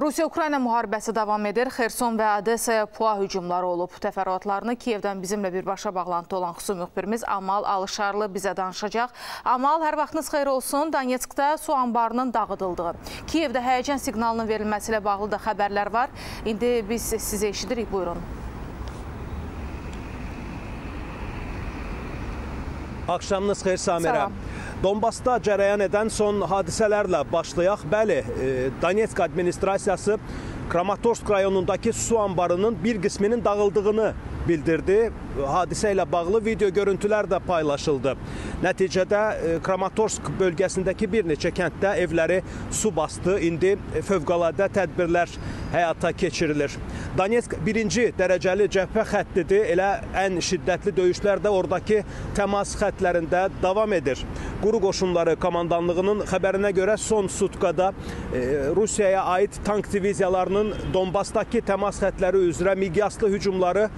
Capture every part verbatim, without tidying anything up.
Rusiya-Ukrayna müharibəsi davam edir. Kherson və Odessaya PUA hücumları olub. Təfərrüatlarını Kiyevdən bizimlə birbaşa bağlantı olan xüsum müxbirimiz Amal Alışarlı bizə danışacaq. Amal, hər vaxtınız xeyir olsun. Donetsk'da su anbarının dağıdıldığı, Kiyevdə həyəcan siqnalının verilməsi ilə bağlı da xəbərlər var. İndi biz sizi eşidirik. Buyurun. Axşamınız xeyir Samirə. Donbasda cərəyan edən son hadisələrlə başlayaq. Bəli, Donetsk administrasiyası Kramatorsk rayonundakı su anbarının bir qisminin dağıldığını bildirdi. Hadisə ilə bağlı video görüntülər də paylaşıldı. Nəticədə Kramatorsk bölgəsindəki bir neçə kənddə evləri su bastı. İndi fövqəladə tədbirlər həyata keçirilir. Donetsk birinci dərəcəli cəbhə xəttidir. Elə ən şiddətli döyüşlər də oradakı təmas xətlərində davam edir. Quru qoşunları komandanlığının xəbərinə görə son sutqada Rusiyaya aid tank diviziyalarının Donbasdakı təmas xətləri üzrə miqyaslı hücumları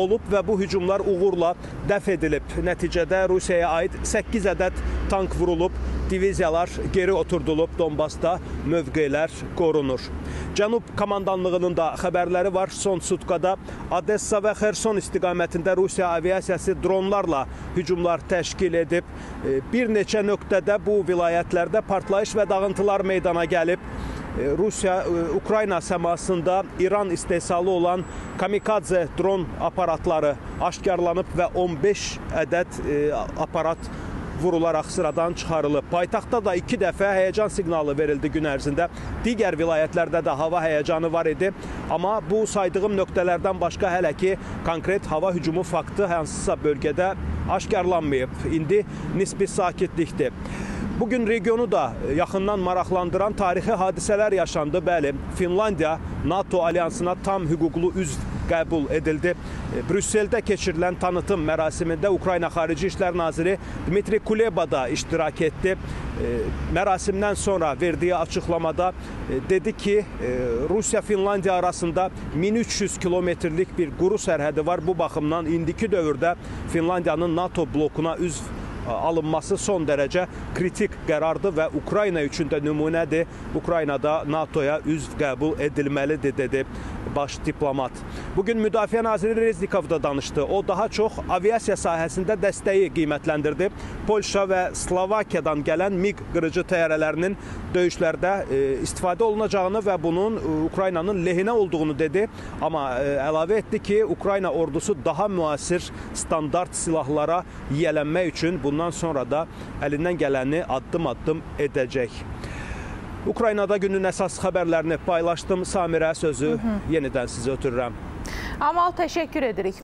olub və bu hücumlar uğurla dəf edilib. Nəticədə Rusiyaya aid səkkiz ədəd tank vurulub, diviziyalar geri oturdulub, Donbasda mövqelər qorunur. Cənub komandanlığının da xəbərləri var. Son sutqada Odessa və Kherson istiqamətində Rusiya aviasiyası dronlarla hücumlar təşkil edib. Bir neçə nöqtədə bu vilayətlərdə partlayış və dağıntılar meydana gəlib. Rusiya-Ukrayna səmasında İran istehsalı olan kamikadze dron aparatları aşkarlanıb və on beş ədəd aparat vurularaq sıradan çıxarılıb. Paytaxtda da iki dəfə həyəcan siqnalı verildi gün ərzində. Digər vilayətlərdə də hava həyəcanı var idi. Amma bu saydığım nöqtələrdən başqa hələ ki konkret hava hücumu faktı hansısa bölgədə aşkarlanmayıb. İndi nisbi sakitlikdir. Bugün regionu da yaxından maraqlandıran tarixi hadisələr yaşandı. Bəli, Finlandiya NATO alyansına tam hüquqlu üzv qəbul edildi. Brüsseldə keçirilən tanıtım mərasimində Ukrayna Xarici İşlər Naziri Dmitri Kuleba da iştirak etdi. Mərasimdən sonra verdiyi açıqlamada dedi ki, Rusiya-Finlandiya arasında min üç yüz kilometrlik bir quru sərhədi var. Bu baxımdan indiki dövrdə Finlandiyanın NATO blokuna üzv alınması son dərəcə kritik qərardır və Ukrayna üçün də nümunədir. Ukraynada NATOya üzv qəbul edilməlidir, dedi baş diplomat. Bugün Müdafiə Naziri Reznikov da danışdı. O daha çox aviasiya sahəsində dəstəyi qiymətləndirdi. Polşa və Slovakiyadan gələn MiG qırıcı təyyarələrinin döyüşlərdə istifadə olunacağını və bunun Ukraynanın lehinə olduğunu dedi. Amma əlavə etdi ki, Ukrayna ordusu daha müasir standart silahlara yiyələnmək üçün bundan sonra da əlindən gələni addım-addım edəcək. Ukraynada günün əsas xəbərlərini paylaşdım. Samirə, sözü Hı -hı. yenidən sizə ötürürəm. Amal, təşəkkür edirik.